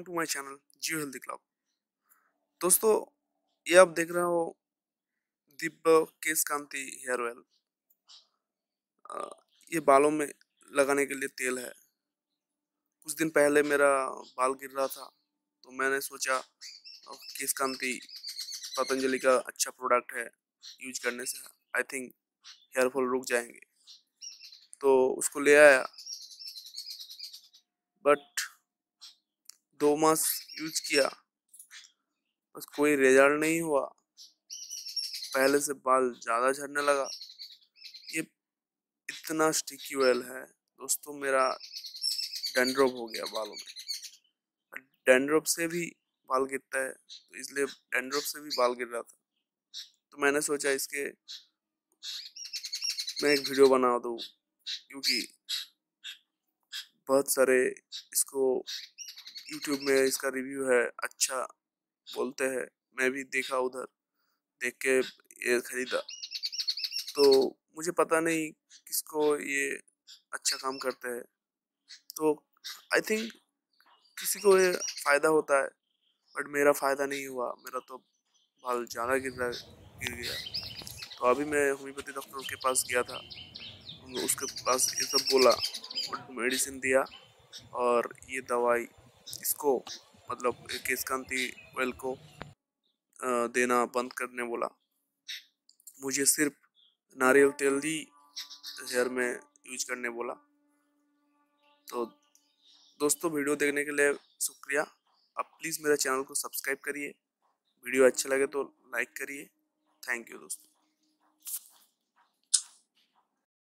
Welcome to my channel Jio health club. दोस्तों, ये आप देख रहे हो दिव्य केश कांति हेयर ऑयल। ये बालों में लगाने के लिए तेल है। कुछ दिन पहले मेरा बाल गिर रहा था तो मैंने सोचा केश कांति पतंजलि का अच्छा प्रोडक्ट है, यूज करने से आई थिंक हेयर फॉल रुक जाएंगे। तो उसको ले आया, बट 2 मास यूज किया, बस कोई रिजल्ट नहीं हुआ। पहले से बाल ज़्यादा झड़ने लगा। ये इतना स्टिकी ऑयल है दोस्तों, मेरा डैंड्रफ हो गया बालों में। डैंड्रफ से भी बाल गिरता है, तो इसलिए डैंड्रफ से भी बाल गिर रहा था, तो मैंने सोचा इसके मैं एक वीडियो बना दूँ, क्योंकि बहुत सारे इसको YouTube में इसका रिव्यू है, अच्छा बोलते हैं। मैं भी देखा, उधर देख के ये ख़रीदा। तो मुझे पता नहीं किसको ये अच्छा काम करते हैं, तो आई थिंक किसी को ये फ़ायदा होता है, बट मेरा फ़ायदा नहीं हुआ। मेरा तो बाल ज़्यादा गिर गया। तो अभी मैं होम्योपैथी डॉक्टर के पास गया था, उसके पास ये सब बोला, मेडिसिन दिया, और ये दवाई इसको मतलब केश कांति ऑयल को देना बंद करने बोला। मुझे सिर्फ नारियल तेल ही हेयर में यूज करने बोला। तो दोस्तों, वीडियो देखने के लिए शुक्रिया। आप प्लीज़ मेरे चैनल को सब्सक्राइब करिए, वीडियो अच्छा लगे तो लाइक करिए। थैंक यू दोस्तों।